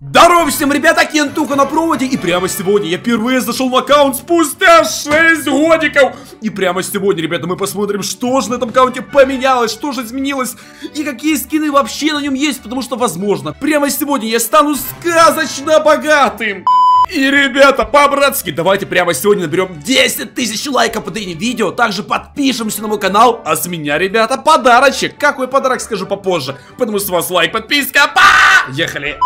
Здорово всем, ребята, Кентуха на проводе, и прямо сегодня я впервые зашел в аккаунт спустя 6 годиков. И прямо сегодня, ребята, мы посмотрим, что же на этом аккаунте поменялось, что же изменилось, и какие скины вообще на нем есть, потому что, возможно, прямо сегодня я стану сказочно богатым. И, ребята, по-братски, давайте прямо сегодня наберем 10 тысяч лайков под этим видео. Также подпишемся на мой канал, а с меня, ребята, подарочек. Какой подарок, скажу попозже, потому что у вас лайк, подписка, поехали.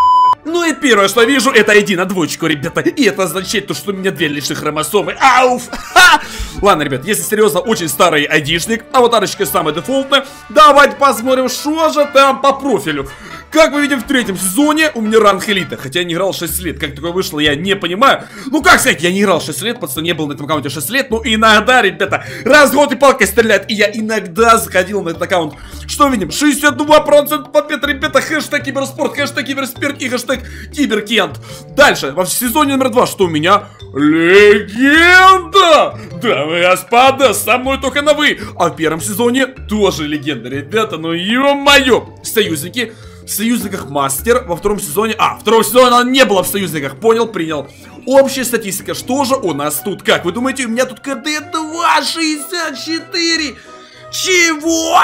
Ну и первое, что я вижу, это ID на двоечку, ребята. И это означает то, что у меня две лишних хромосомы. Ауф! Ха! Ладно, ребят, если серьезно, очень старый айдишник. Аватарочка самая дефолтная. Давайте посмотрим, что же там по профилю. Как мы видим, в третьем сезоне у меня ранг элита. Хотя я не играл 6 лет. Как такое вышло, я не понимаю. Ну, как сказать, я не играл 6 лет, пацан, не был на этом аккаунте 6 лет. Ну, иногда, ребята, раз в год и палкой стреляет. И я иногда заходил на этот аккаунт. Что видим? 62% побед, ребята. Хэштег киберспорт, хэштег киберспирт и хэштег киберкент. Дальше, в сезоне номер 2, что у меня? Легенда! Дамы и господа, со мной только на вы. А в первом сезоне тоже легенда, ребята. Ну, ё-моё. Союзники. В союзниках мастер во втором сезоне. А, второго сезона она не была в союзниках. Понял, принял. Общая статистика. Что же у нас тут? Как вы думаете, у меня тут КД 264? Чего?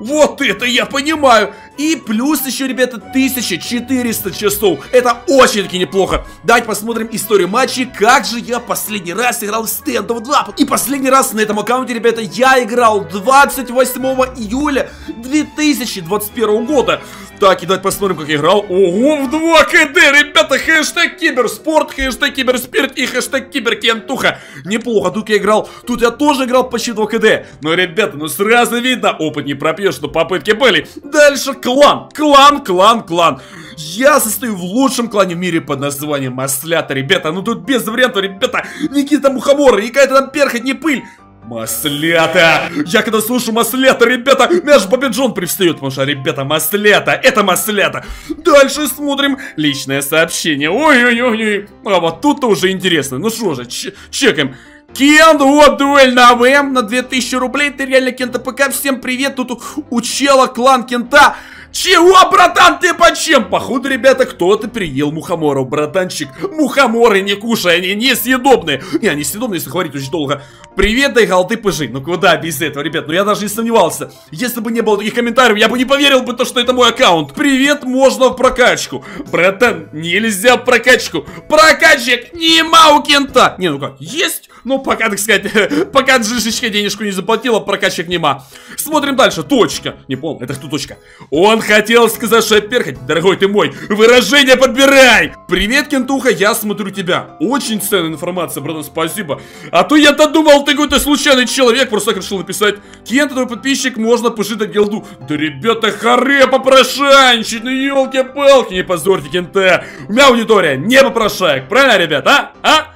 Вот это я понимаю. И плюс еще, ребята, 1400 часов. Это очень-таки неплохо. Давайте посмотрим историю матчей. Как же я последний раз играл в Standoff 2. И последний раз на этом аккаунте, ребята, я играл 28 июля 2021 года. Так, и давайте посмотрим, как я играл. Ого, в 2 КД, ребята. Хэштег киберспорт, хэштег киберспирт и хэштег киберкентуха. Неплохо, тут я играл. Тут я тоже играл почти 2 КД. Но, ребята, ну сразу видно, опыт не пропьешь, что попытки были. Дальше клан, клан, клан, клан. Я состою в лучшем клане в мире под названием Маслята, ребята. Ну тут без вариантов, ребята. Никита Мухомор, какая-то там перхоть, не пыль. Маслята! Я когда слышу Маслята, ребята, наш Боби Джон привстает, потому что, ребята, Маслята, это Маслята. Дальше смотрим личное сообщение. Ой-ой-ой-ой. А вот тут-то уже интересно. Ну что же, чекаем. Кент, вот дуэль на АВМ на 2000 рублей. Ты реально Кента ПК. Всем привет. Тут у чела клан Кента. Чего, братан, ты по чем? Походу, ребята, кто-то переел мухоморов, братанчик. Мухоморы не кушай, они несъедобные. Не, они съедобные, если говорить очень долго. Привет, дай голды пыжи. Ну куда без этого, ребят? Ну я даже не сомневался. Если бы не было таких комментариев, я бы не поверил бы то, что это мой аккаунт. Привет, можно в прокачку. Братан, нельзя в прокачку. Прокачек не мау Кента. Не, ну как, есть? Ну пока, так сказать, пока Джишечка денежку не заплатила, прокачек нема. Смотрим дальше. Точка. Не понял, это кто точка? Он хотел сказать, что я перхоть. Дорогой ты мой, выражение подбирай. Привет, Кентуха, я смотрю тебя. Очень ценная информация, братан, спасибо. А то я-то думал, ты какой-то случайный человек. Просто так решил написать. Кент, твой подписчик, можно пушить на гилду. Да, ребята, харе попрошайничать. Ну, елки-палки, не позорьте Кента. У меня аудитория не попрошаек. Правильно, ребят, а? А?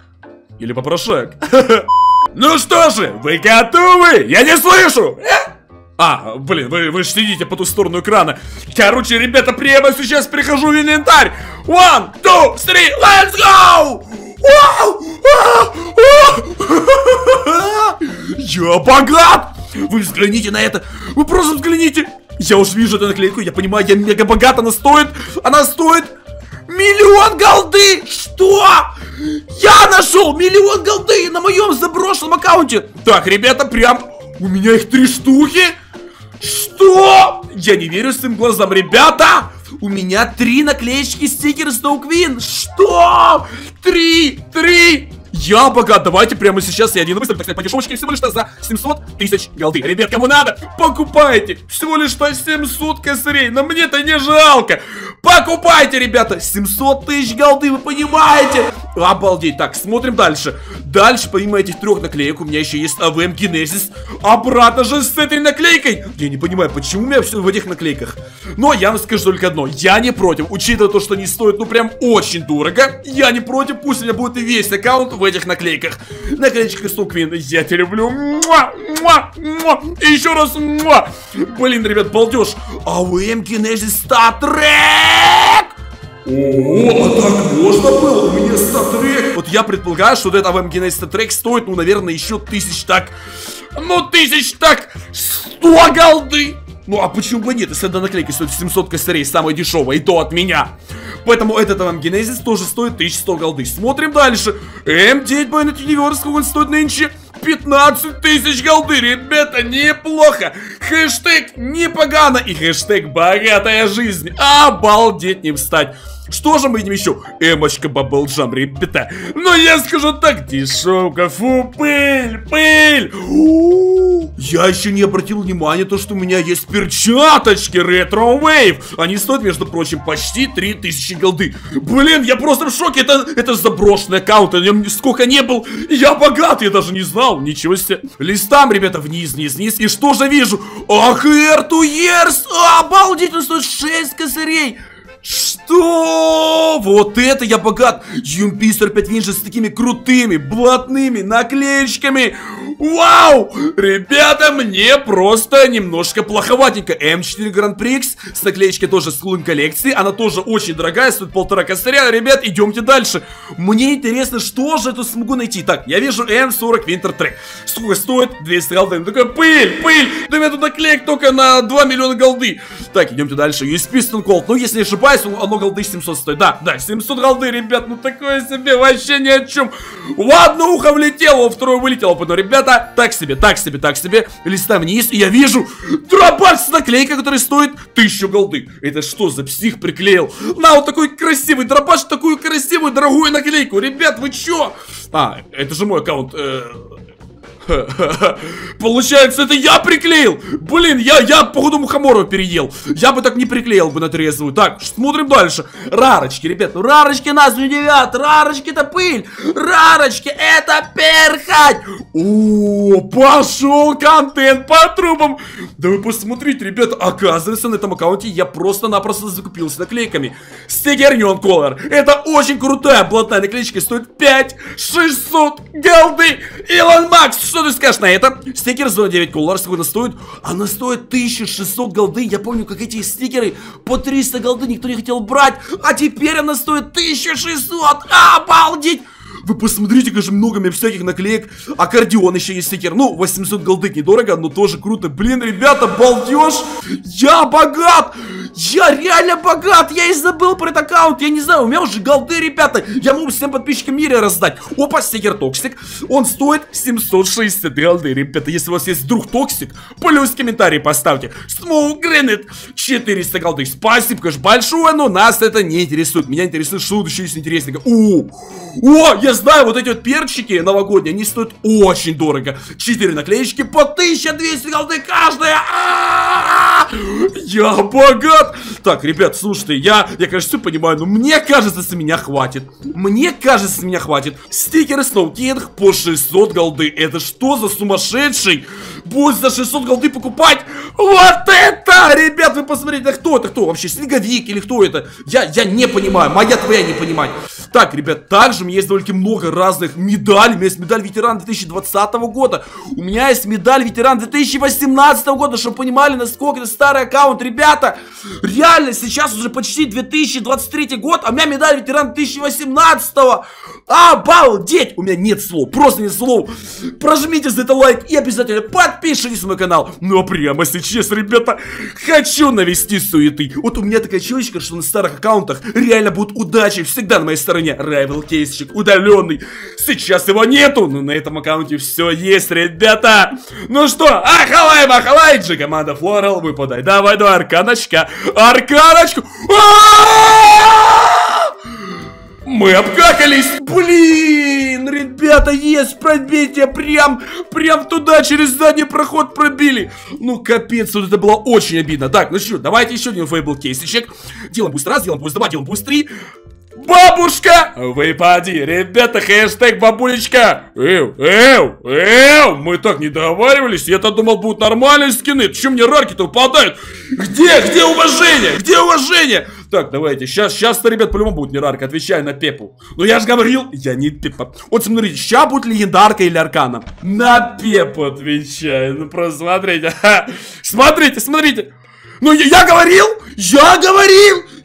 Или попрошаек? Ну что же, вы готовы? Я не слышу! А, блин, вы же сидите по ту сторону экрана. Короче, ребята, прямо сейчас прихожу в инвентарь. 1, 2, 3, let's go! Я богат! Вы взгляните на это! Вы просто взгляните! Я уж вижу эту наклейку, я понимаю, я мега богат, она стоит! Она стоит! Миллион голды! Что? Я нашел миллион голды на моем заброшенном аккаунте! Так, ребята, прям... У меня их 3 штуки? Что? Я не верю своим глазам, ребята! У меня 3 наклеечки стикеры Snow Queen. Что? 3! Я богат, давайте прямо сейчас я один выставлю, так сказать, по дешевочке, всего лишь за 700 тысяч голды. Ребят, кому надо, покупайте, всего лишь на 700 косарей, но мне-то не жалко. Покупайте, ребята, 700 тысяч голды, вы понимаете? Обалдеть, так, смотрим дальше. Дальше, помимо этих 3 наклеек, у меня еще есть AVM Genesis. Обратно же с этой наклейкой. Я не понимаю, почему у меня все в этих наклейках. Но я вам скажу только одно, я не против, учитывая то, что они стоят, ну прям очень дорого. Я не против, пусть у меня будет и весь аккаунт в этих наклейках. Наклеечка Snow Queen, я тебя люблю. Муа, муа, муа. И еще раз муа. Блин, ребят, балдеж. AM Genesis Star Trek. О, а так можно было? У меня Star Trek. Вот я предполагаю, что этот AM Genesis Star Trek стоит, ну, наверное, еще 1000 так. Ну, 1000 так 100 голды. Ну а почему бы нет, если эта наклейка стоит 700 косарей, самая дешевая, и то от меня. Поэтому этот AM Genesis тоже стоит 1100 голды. Смотрим дальше. М9 Bayonet, он стоит нынче 15 тысяч голды. Ребята, неплохо. Хэштег непогано и хэштег богатая жизнь. Обалдеть, не встать. Что же мы видим еще? Эмочка Баблджам, ребята. Но я скажу так, дешевка, фу, пыль, пыль. Я еще не обратил внимания то, что у меня есть перчаточки Retro Wave. Они стоят, между прочим, почти 3000 голды. Блин, я просто в шоке. Это заброшенный аккаунт, на нем сколько не был. Я богат, я даже не знал. Ничего себе. Листам, ребята, вниз, вниз, вниз. И что же вижу? Ах, Air to Years. Обалдеть, он стоит 6 косарей. Что? Вот это я богат! Юмпи 45 Винджин с такими крутыми, блатными наклеечками! Вау! Ребята, мне просто немножко плоховатенько. М4 Гранд Прикс с наклеечкой тоже с клон коллекции. Она тоже очень дорогая, стоит 1,5 косаря. Ребят, идемте дальше. Мне интересно, что же я тут смогу найти. Так, я вижу М40 Винтертрек. Сколько стоит? 200 голды. Такой пыль, пыль! Да у меня тут наклеек только на 2 миллиона голды. Так, идемте дальше. Юспистен колд. Ну, если не ошибаюсь, оно голды 700 стоит. Да, да, 700 голды, ребят. Ну, такое себе, вообще ни о чем. Ладно, ухо влетело, второе вылетело. Потом, ребят, так себе, так себе, так себе. Листаем вниз, и я вижу дробаш с наклейкой, который стоит 1000 голды. Это что за псих приклеил? На, вот такой красивый дробаш, такую красивую, дорогую наклейку. Ребят, вы чё? А, это же мой аккаунт. Получается, это я приклеил. Блин, я походу мухомора переел. Я бы так не приклеил бы на трезвую. Так, смотрим дальше. Рарочки, ребят, ну рарочки нас удивят. Рарочки это пыль, рарочки это перхоть. О, пошел контент по трубам. Да вы посмотрите, ребят, оказывается, на этом аккаунте я просто-напросто закупился наклейками. Сигернён колор. Это очень крутая блатная наклеечка, стоит 5600 голды. Илон Макс, что ты скажешь на это? Стикер с М9 колор, сколько она стоит? Она стоит 1600 голды. Я помню, как эти стикеры по 300 голды никто не хотел брать. А теперь она стоит 1600. Обалдеть! Вы посмотрите, как же много у меня всяких наклеек. Аккордеон еще есть стикер. Ну, 800 голды недорого, но тоже круто. Блин, ребята, балдеж. Я богат. Я реально богат. Я и забыл про этот аккаунт. Я не знаю, у меня уже голды, ребята. Я могу всем подписчикам мира раздать. Опа, стикер Токсик. Он стоит 760 голды, ребята. Если у вас есть друг Токсик, плюс комментарий поставьте. Smoke Grenade 400 голды. Спасибо, конечно, большое, но нас это не интересует. Меня интересует, что тут еще есть интересненько. О, я знаю, вот эти вот перчики новогодние, они стоят очень дорого. 4 наклеечки по 1200 голды каждая. Я богат. Так, ребят, слушайте, я, конечно, все понимаю, но мне кажется, с меня хватит. Мне кажется, с меня хватит. Стикеры Snow King по 600 голды. Это что за сумасшедший? Будет за 600 голды покупать. Вот это, ребят, вы посмотрите, кто это, кто вообще, снеговик или кто это? Я не понимаю, моя твоя не понимать. Так, ребят, также у меня есть довольно много разных медалей. У меня есть медаль ветеран 2020 года. У меня есть медаль ветеран 2018 года, чтобы понимали, насколько это старый аккаунт, ребята. Реально, сейчас уже почти 2023 год, а у меня медаль ветеран 2018. Обалдеть! У меня нет слов, просто нет слов. Прожмите за это лайк и обязательно подпишитесь на мой канал. Ну а прямо сейчас, ребята, хочу навести суеты. Вот у меня такая чуечка, что на старых аккаунтах реально будет удача всегда на моей стороне. Райвел кейсик удаленный. Сейчас его нету, но на этом аккаунте все есть, ребята. Ну что, ахалай, махалай, джи, команда Floral, выпадай. Давай, давай, арканочка, арканочку. Мы обкакались. Блин, ребята, есть пробитие. Прям туда, через задний проход пробили. Ну, капец, вот это было очень обидно. Так, ну что, давайте еще один Fable кейсичек. Делаем пусть раз, делаем пусть два, делаем пусть три. Бабушка, выпади, ребята, хэштег бабулечка. Эу, мы так не договаривались, я-то думал, будут нормальные скины. Чем мне рарки-то выпадают? Где уважение, где уважение? Так, давайте, сейчас-то, ребят, по-любому будет не рарка, отвечаю на пепу. Но я же говорил, я не пепа. Вот смотрите, сейчас будет легендарка или аркана. На пепу отвечаю, ну просто смотрите. Смотрите, смотрите. Ну я говорил,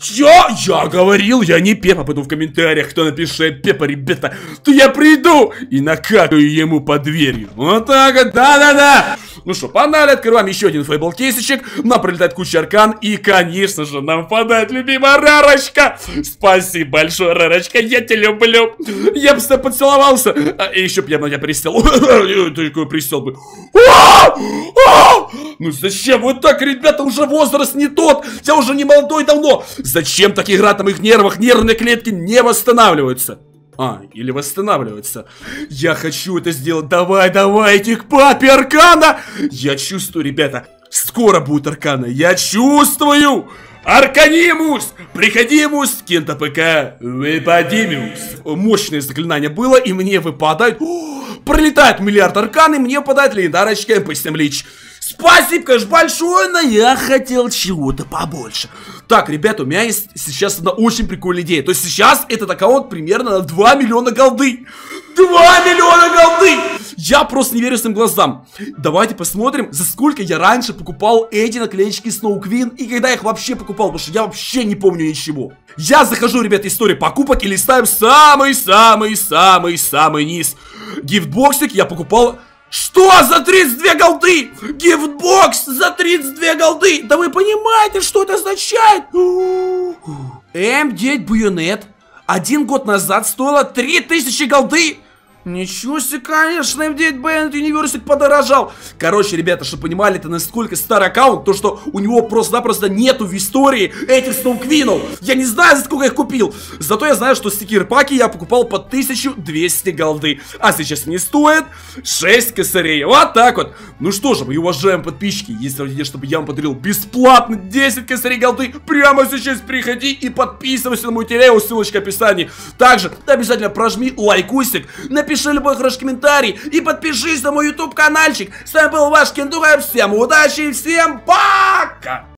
Я говорил, я не Пеппа, пойду в комментариях, кто напишет Пеппа, ребята, то я приду и накакаю ему под дверью. Вот так вот, да-да-да. Ну что, погнали, открываем еще один фейбл кейсичек. Нам прилетает куча аркан. И, конечно же, нам падает любимая Рарочка. Спасибо большое, Рарочка, я тебя люблю. Я бы с тобой поцеловался. А еще бы я тебя пристел. Только пристел бы. Ну зачем вот так, ребята, уже возраст не тот. Я уже не молодой давно. Зачем так играть на моих нервах? Нервные клетки не восстанавливаются. А, или восстанавливается. Я хочу это сделать. Давай, давай, иди к папе аркана. Я чувствую, ребята, скоро будет аркана. Я чувствую. Арканимус! Приходимус! Кента ПК! Выпадимус! Мощное заклинание было, и мне выпадает... О, пролетает миллиард аркан, и мне выпадает легендарочка МП7 Лич. Спасибо, конечно, большое, но я хотел чего-то побольше. Так, ребят, у меня есть сейчас одна очень прикольная идея. То есть сейчас этот аккаунт примерно на 2 миллиона голды. 2 миллиона голды! Я просто не верю своим глазам. Давайте посмотрим, за сколько я раньше покупал эти наклеечки Snow Queen и когда я их вообще покупал, потому что я вообще не помню ничего. Я захожу, ребят, в историю покупок и листаю самый-самый-самый-самый низ. Гифтбоксик я покупал... Что за 32 голды? Гифтбокс за 32 голды! Да вы понимаете, что это означает? М9 Bayonet 1 год назад стоила 3000 голды. Ничего себе, конечно, М9 Байн-Тьюниверскую подорожал. Короче, ребята, чтобы понимали, это насколько старый аккаунт, то что у него просто-напросто нету в истории этих Snow Queen'ов. Я не знаю, за сколько я их купил. Зато я знаю, что стикер-паки я покупал по 1200 голды. А сейчас они стоят 6 косарей. Вот так вот. Ну что же, мои уважаемые подписчики, если вы хотите, чтобы я вам подарил бесплатно 10 косарей голды, прямо сейчас приходи и подписывайся на мой телеграм, ссылочка в описании. Также обязательно прожми лайкусик, пиши любой хороший комментарий и подпишись на мой YouTube каналчик. С вами был ваш Кендубай. Всем удачи и всем пока!